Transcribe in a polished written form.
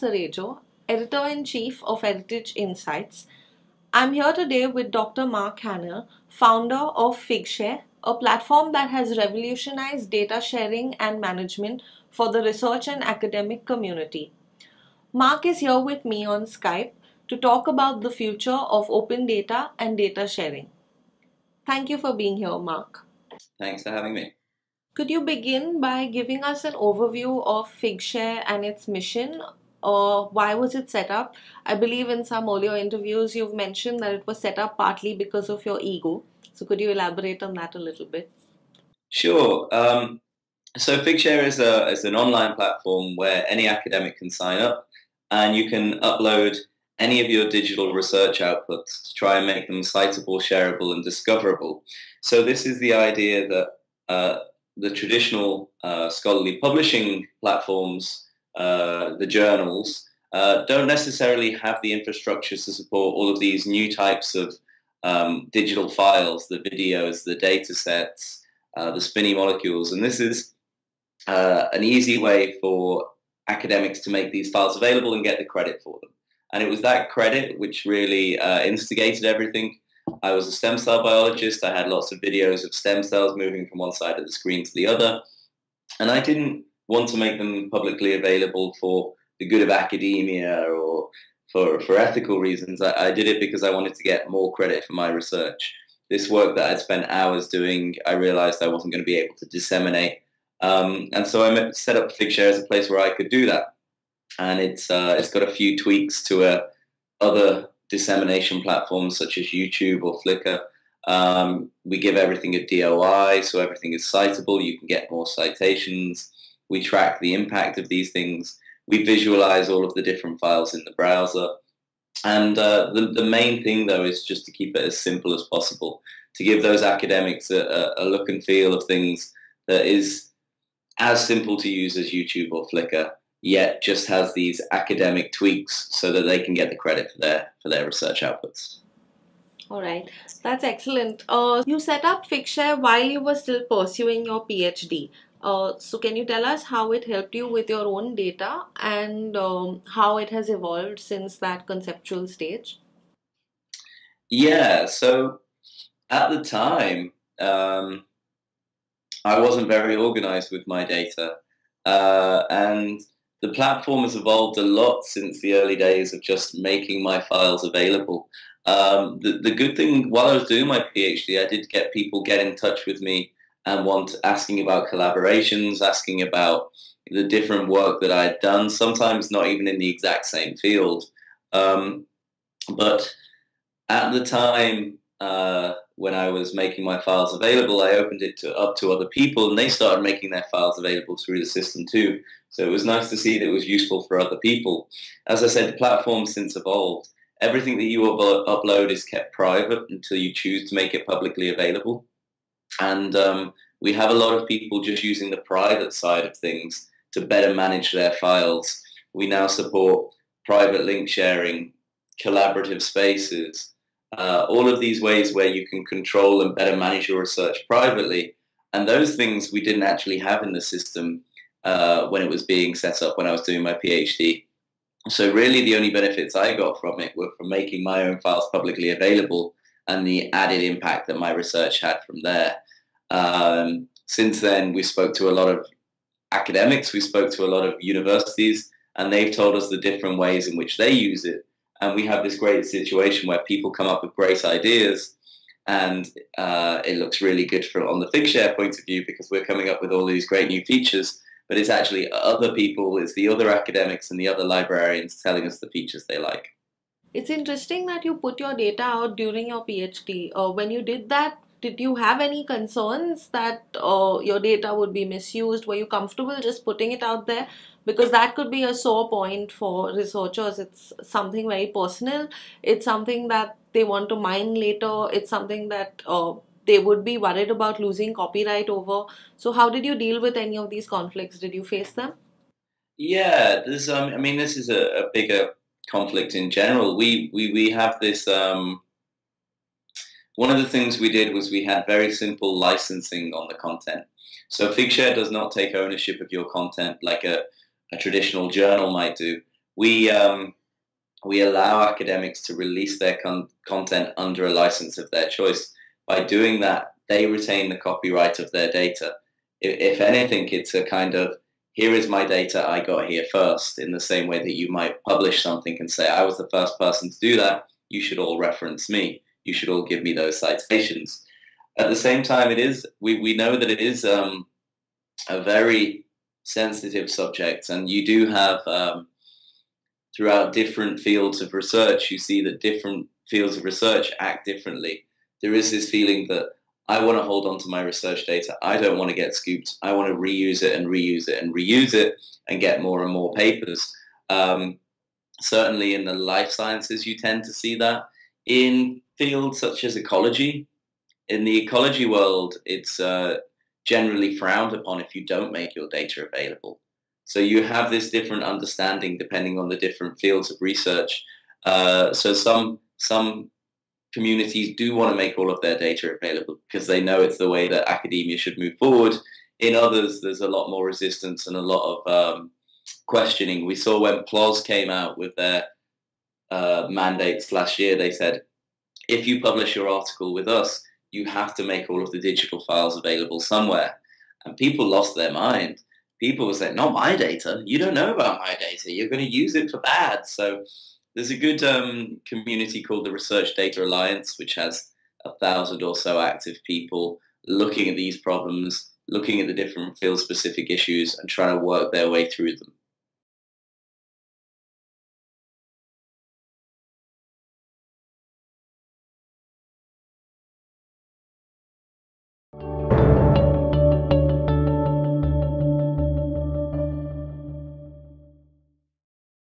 Cerejo, Editor-in-Chief of Heritage Insights. I'm here today with Dr. Mark Hahnel, founder of Figshare, a platform that has revolutionized data sharing and management for the research and academic community. Mark is here with me on Skype to talk about the future of open data and data sharing. Thank you for being here, Mark. Thanks for having me. Could you begin by giving us an overview of Figshare and its mission? Or why was it set up? I believe in some earlier interviews you've mentioned that it was set up partly because of your ego. So could you elaborate on that a little bit? Sure. So Figshare is an online platform where any academic can sign up and you can upload any of your digital research outputs to try and make them citable, shareable and discoverable. So this is the idea that the traditional scholarly publishing platforms, the journals, don't necessarily have the infrastructure to support all of these new types of digital files, the videos, the data sets, the spinny molecules. And this is an easy way for academics to make these files available and get the credit for them. And it was that credit which really instigated everything. I was a stem cell biologist. I had lots of videos of stem cells moving from one side of the screen to the other. And I didn't want to make them publicly available for the good of academia or for ethical reasons. I did it because I wanted to get more credit for my research. This work that I'd spent hours doing, I realized I wasn't going to be able to disseminate. And so I set up Figshare as a place where I could do that. And it's got a few tweaks to other dissemination platforms such as YouTube or Flickr. We give everything a DOI, so everything is citable. You can get more citations. We track the impact of these things. We visualize all of the different files in the browser. And the main thing, though, is just to keep it as simple as possible, to give those academics a look and feel of things that is as simple to use as YouTube or Flickr, yet just has these academic tweaks so that they can get the credit for their research outputs. All right, that's excellent. You set up Figshare while you were still pursuing your PhD. So can you tell us how it helped you with your own data and how it has evolved since that conceptual stage? Yeah, so at the time, I wasn't very organized with my data. And the platform has evolved a lot since the early days of just making my files available. The good thing, while I was doing my PhD, I did get people get in touch with me and asking about collaborations, asking about the different work that I had done, sometimes not even in the exact same field. But at the time when I was making my files available, I opened it up to other people and they started making their files available through the system too. So it was nice to see that it was useful for other people. As I said, the platform's since evolved. Everything that you upload is kept private until you choose to make it publicly available. And we have a lot of people just using the private side of things to better manage their files. We now support private link sharing, collaborative spaces, all of these ways where you can control and better manage your research privately. And those things we didn't actually have in the system when it was being set up when I was doing my PhD. So really the only benefits I got from it were from making my own files publicly available and the added impact that my research had from there. Since then, we spoke to a lot of academics, we spoke to a lot of universities, and they've told us the different ways in which they use it. And we have this great situation where people come up with great ideas, and it looks really good on the Figshare point of view because we're coming up with all these great new features, but it's actually other people, it's the other academics and the other librarians telling us the features they like. It's interesting that you put your data out during your PhD. When you did that, did you have any concerns that your data would be misused? Were you comfortable just putting it out there? Because that could be a sore point for researchers. It's something very personal. It's something that they want to mine later. It's something that they would be worried about losing copyright over. So how did you deal with any of these conflicts? Did you face them? Yeah, this is a bigger conflict in general. We have this, one of the things we did was we had very simple licensing on the content. So Figshare does not take ownership of your content like a traditional journal might do. We allow academics to release their content under a license of their choice. By doing that, they retain the copyright of their data. If anything, it's a kind of, here is my data, I got here first, in the same way that you might publish something and say, I was the first person to do that, you should all reference me, you should all give me those citations. At the same time, it is, we know that it is a very sensitive subject, and you do have... Throughout different fields of research, you see that different fields of research act differently. There is this feeling that I want to hold on to my research data. I don't want to get scooped. I want to reuse it and reuse it and reuse it and get more and more papers. Certainly in the life sciences, you tend to see that. In fields such as ecology, in the ecology world, it's generally frowned upon if you don't make your data available. So you have this different understanding depending on the different fields of research. So some communities do want to make all of their data available because they know it's the way that academia should move forward. In others, there's a lot more resistance and a lot of questioning. We saw when PLOS came out with their mandates last year, they said, if you publish your article with us, you have to make all of the digital files available somewhere. And people lost their mind. People were saying, not my data, you don't know about my data, you're going to use it for bad. So there's a good community called the Research Data Alliance, which has 1,000 or so active people looking at these problems, looking at the different field-specific issues and trying to work their way through them.